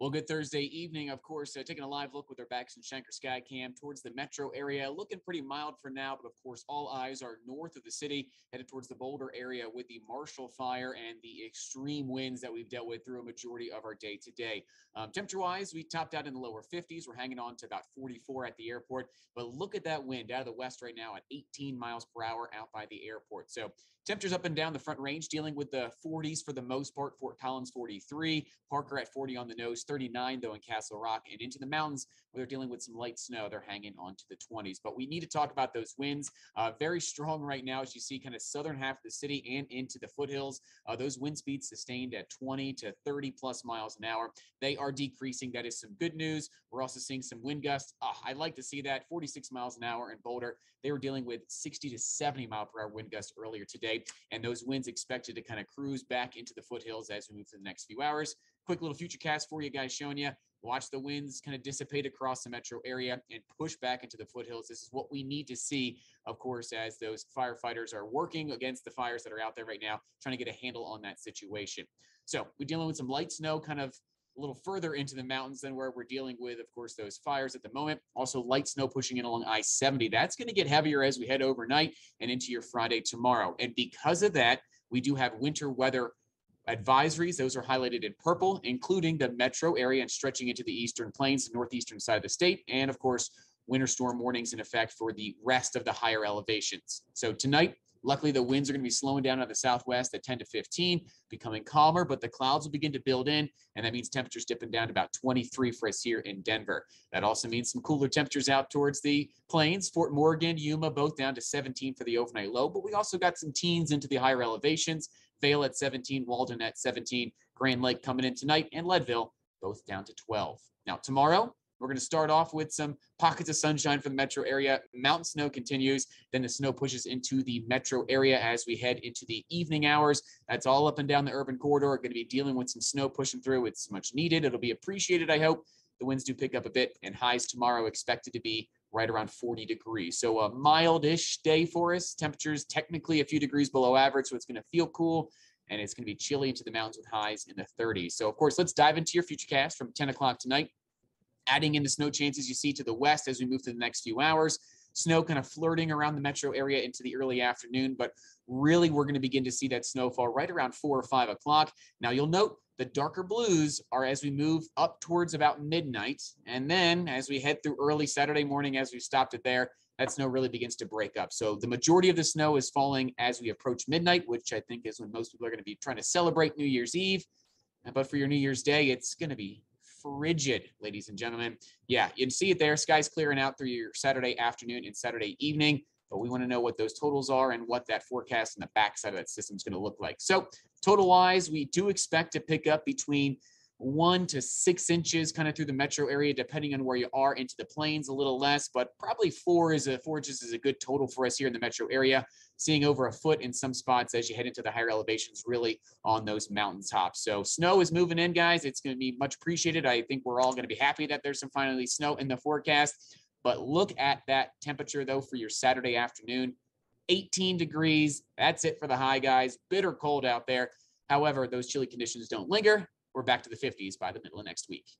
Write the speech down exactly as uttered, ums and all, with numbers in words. Well, good Thursday evening, of course, uh, taking a live look with our Backs and Shanker Sky Cam towards the metro area, looking pretty mild for now, but of course, all eyes are north of the city, headed towards the Boulder area with the Marshall Fire and the extreme winds that we've dealt with through a majority of our day today. Um, temperature-wise, we topped out in the lower fifties. We're hanging on to about forty-four at the airport, but look at that wind out of the west right now at eighteen miles per hour out by the airport. So temperatures up and down the front range, dealing with the forties for the most part. Fort Collins forty-three, Parker at forty on the nose, thirty-nine though in Castle Rock, and into the mountains where they're dealing with some light snow. They're hanging on to the twenties, but we need to talk about those winds. Uh, very strong right now, as you see kind of southern half of the city and into the foothills. Uh, those wind speeds sustained at twenty to thirty plus miles an hour. They are decreasing. That is some good news. We're also seeing some wind gusts. Oh, I'd like to see that. forty-six miles an hour in Boulder. They were dealing with sixty to seventy mile per hour wind gusts earlier today, and those winds expected to kind of cruise back into the foothills as we move through the next few hours. Quick little future cast for you guys showing you. Watch the winds kind of dissipate across the metro area and push back into the foothills. This is what we need to see, of course, as those firefighters are working against the fires that are out there right now, trying to get a handle on that situation. So we're dealing with some light snow kind of a little further into the mountains than where we're dealing with, of course, those fires at the moment. Also light snow pushing in along I seventy. That's going to get heavier as we head overnight and into your Friday tomorrow. And because of that, we do have winter weather advisories. Those are highlighted in purple, including the metro area and stretching into the eastern plains, the northeastern side of the state, and of course, winter storm warnings in effect for the rest of the higher elevations. So tonight, luckily, the winds are going to be slowing down out of the southwest at ten to fifteen, becoming calmer, but the clouds will begin to build in, and that means temperatures dipping down to about twenty-three for us here in Denver. That also means some cooler temperatures out towards the plains. Fort Morgan, Yuma, both down to seventeen for the overnight low, but we also got some teens into the higher elevations. Vail at seventeen, Walden at seventeen, Grand Lake coming in tonight, and Leadville, both down to twelve. Now, tomorrow, we're going to start off with some pockets of sunshine for the metro area. Mountain snow continues. Then the snow pushes into the metro area as we head into the evening hours. That's all up and down the urban corridor. We're going to be dealing with some snow pushing through. It's much needed. It'll be appreciated, I hope. The winds do pick up a bit, and highs tomorrow expected to be right around forty degrees. So a mild-ish day for us. Temperatures technically a few degrees below average, so it's going to feel cool. And it's going to be chilly into the mountains with highs in the thirties. So, of course, let's dive into your futurecast from ten o'clock tonight. Adding in the snow chances you see to the west as we move through the next few hours. Snow kind of flirting around the metro area into the early afternoon, but really we're going to begin to see that snowfall right around four or five o'clock. Now, you'll note the darker blues are as we move up towards about midnight, and then as we head through early Saturday morning, as we've stopped it there, that snow really begins to break up. So the majority of the snow is falling as we approach midnight, which I think is when most people are going to be trying to celebrate New Year's Eve. But for your New Year's Day, it's going to be frigid, ladies and gentlemen. Yeah, you can see it there. Sky's clearing out through your Saturday afternoon and Saturday evening, but we want to know what those totals are and what that forecast in the backside of that system is going to look like. So total wise, we do expect to pick up between one to six inches kind of through the metro area, depending on where you are, into the plains a little less, but probably four is a four inches is a good total for us here in the metro area, seeing over a foot in some spots as you head into the higher elevations, really on those mountain tops. So snow is moving in, guys. It's going to be much appreciated. I think we're all going to be happy that there's some finally snow in the forecast, but look at that temperature though for your Saturday afternoon, eighteen degrees. That's it for the high, guys. Bitter cold out there. However, those chilly conditions don't linger. We're back to the fifties by the middle of next week.